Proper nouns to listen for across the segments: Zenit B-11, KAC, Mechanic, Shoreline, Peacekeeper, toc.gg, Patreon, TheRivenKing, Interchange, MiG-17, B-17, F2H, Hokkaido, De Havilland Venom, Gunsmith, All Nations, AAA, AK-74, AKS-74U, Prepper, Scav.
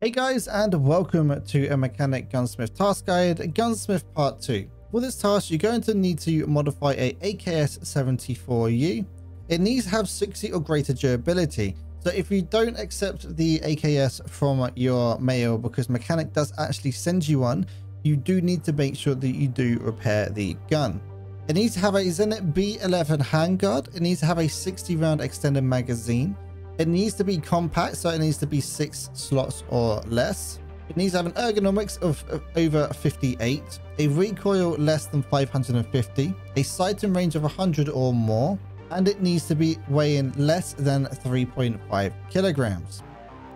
Hey guys, and welcome to a Mechanic Gunsmith Task Guide, Gunsmith Part 2. For this task, you're going to need to modify a AKS-74U. It needs to have 60 or greater durability. So if you don't accept the AKS from your mail, because Mechanic does actually send you one, you do need to make sure that you do repair the gun. It needs to have a Zenit B-11 handguard. It needs to have a 60 round extended magazine. It needs to be compact, so it needs to be 6 slots or less. It needs to have an ergonomics of over 58, a recoil less than 550, a sighting range of 100 or more, and it needs to be weighing less than 3.5 kilograms.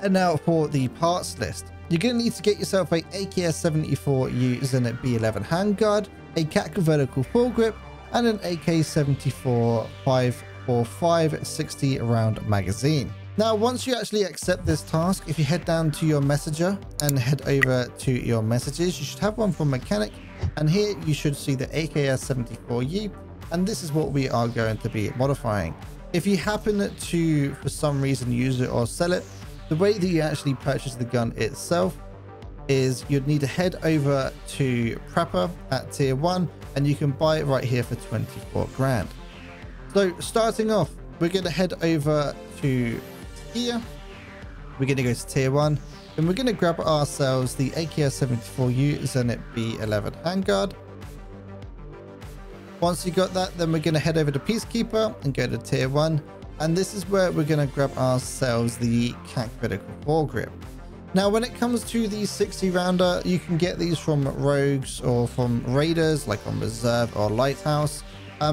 And now for the parts list. You're going to need to get yourself a AKS-74U Zenit B-11 handguard, a KAC vertical foregrip, and an AK-74-5 or 560 round magazine. Now, once you actually accept this task, if you head down to your messenger and head over to your messages, you should have one from Mechanic, and here you should see the AKS-74U, and this is what we are going to be modifying. If you happen to, for some reason, use it or sell it, the way that you actually purchase the gun itself is you'd need to head over to Prepper at tier 1, and you can buy it right here for 24 grand. So starting off, we're going to head over to here, we're going to go to tier 1, and we're going to grab ourselves the AKS-74U Zenit B-11 handguard. Once you got that, then we're going to head over to Peacekeeper and go to tier 1, and this is where we're going to grab ourselves the KAC vertical foregrip. Now, when it comes to the 60 rounder, you can get these from rogues or from raiders, like on Reserve or Lighthouse.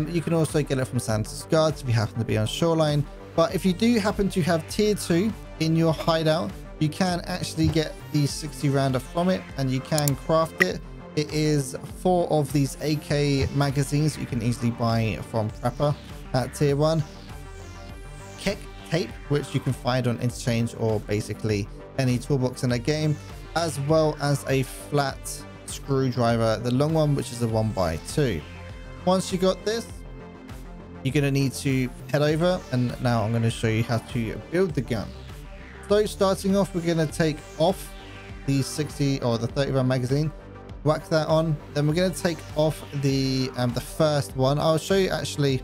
You can also get it from Santa's Guards if you happen to be on Shoreline. But if you do happen to have tier 2 in your hideout, you can actually get the 60 rounder from it, and you can craft it. It is 4 of these AK magazines you can easily buy from Prepper at tier 1. KEC tape, which you can find on Interchange or basically any toolbox in a game, as well as a flat screwdriver, the long one, which is a 1x2. Once you got this, you're going to need to head over, and now I'm going to show you how to build the gun. So starting off, we're going to take off the 60 or the 30 round magazine, whack that on, then we're going to take off the first one. I'll show you actually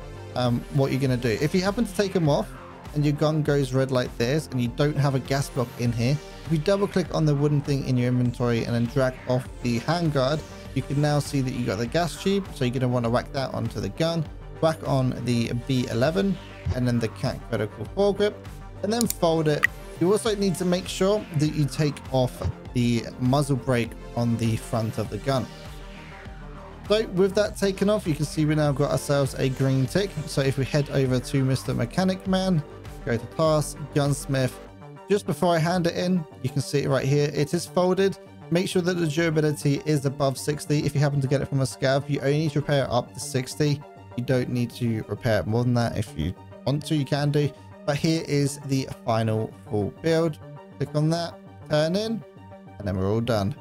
what you're going to do. If you happen to take them off and your gun goes red like this and you don't have a gas block in here, if you double click on the wooden thing in your inventory and then drag off the handguard, you can now see that you got the gas tube, so you're going to want to whack that onto the gun, whack on the B11 and then the KAC vertical foregrip, and then fold it. You also need to make sure that you take off the muzzle brake on the front of the gun. So with that taken off, you can see we now got ourselves a green tick. So if we head over to Mr. Mechanic Man, go to Task, Gunsmith, just before I hand it in, you can see it right here. It is folded. Make sure that the durability is above 60. If you happen to get it from a scav, you only need to repair it up to 60. You don't need to repair it more than that. If you want to, you can do. But here is the final full build. Click on that, turn in, and then we're all done.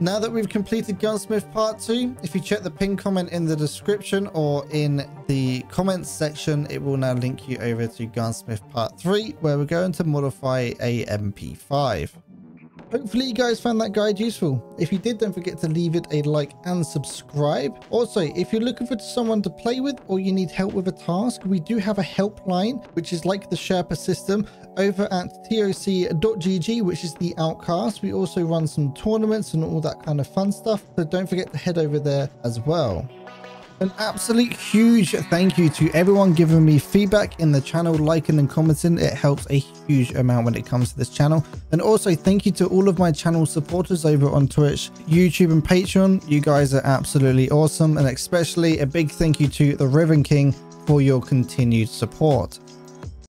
Now that we've completed Gunsmith Part 2, if you check the pinned comment in the description or in the comments section, it will now link you over to Gunsmith Part 3, where we're going to modify a MP5. Hopefully you guys found that guide useful. If you did, don't forget to leave it a like and subscribe. Also, if you're looking for someone to play with or you need help with a task, we do have a helpline, which is like the Sherpa system, over at toc.gg, which is the Outcast. We also run some tournaments and all that kind of fun stuff, so don't forget to head over there as well. An absolute huge thank you to everyone giving me feedback in the channel, liking and commenting. It helps a huge amount when it comes to this channel. And also thank you to all of my channel supporters over on Twitch, YouTube and Patreon. You guys are absolutely awesome. And especially a big thank you to TheRivenKing for your continued support.